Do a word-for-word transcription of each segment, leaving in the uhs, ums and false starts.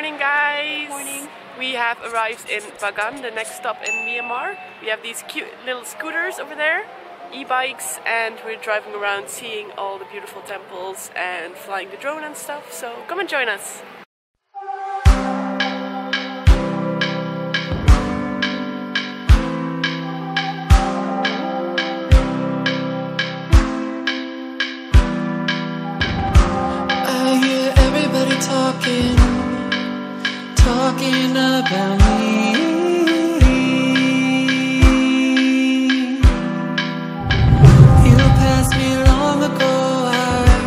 morning, guys. Good morning. We have arrived in Bagan, the next stop in Myanmar. We have these cute little scooters over there, e-bikes, and we're driving around seeing all the beautiful temples and flying the drone and stuff. So come and join us. Talking, talking about me. You passed me long ago. I'm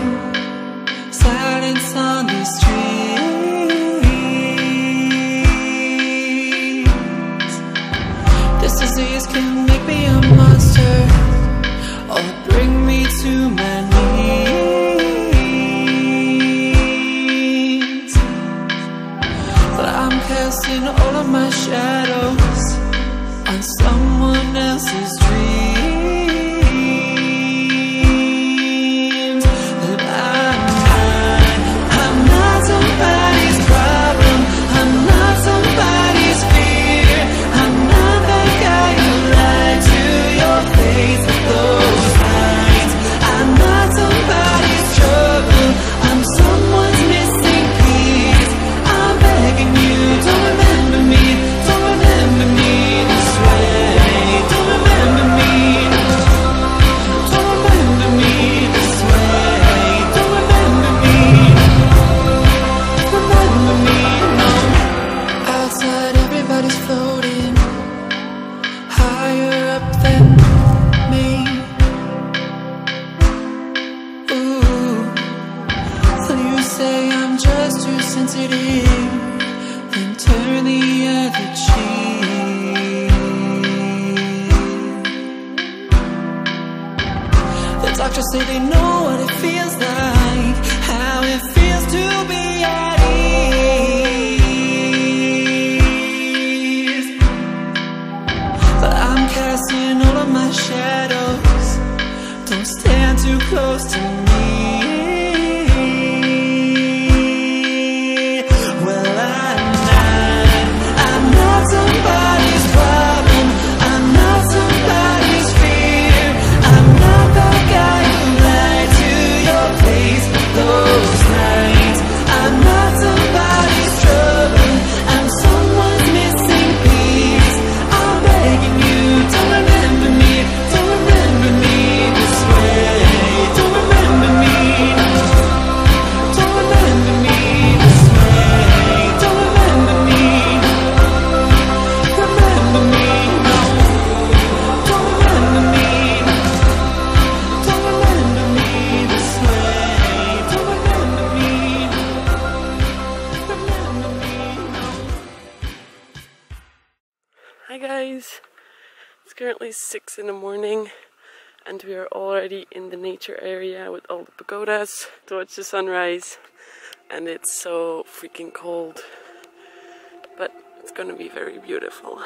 silence on the streets. This disease can make me a monster, or bring me to my knees. Casting all of my shadows on someone else's dreams. But I'm not, I'm not somebody's problem. I'm not somebody's fear. I'm not that guy who lied to your face with those lines. I'm not somebody's trouble. I'm someone's missing piece. I'm begging you. Then turn the other cheek. The doctors say they know what it feels like, how it feels to be at ease. But I'm casting all of my shadows. Don't stand too close to me. Hi guys, it's currently six in the morning and we are already in the nature area with all the pagodas to watch the sunrise, and it's so freaking cold, but it's gonna be very beautiful.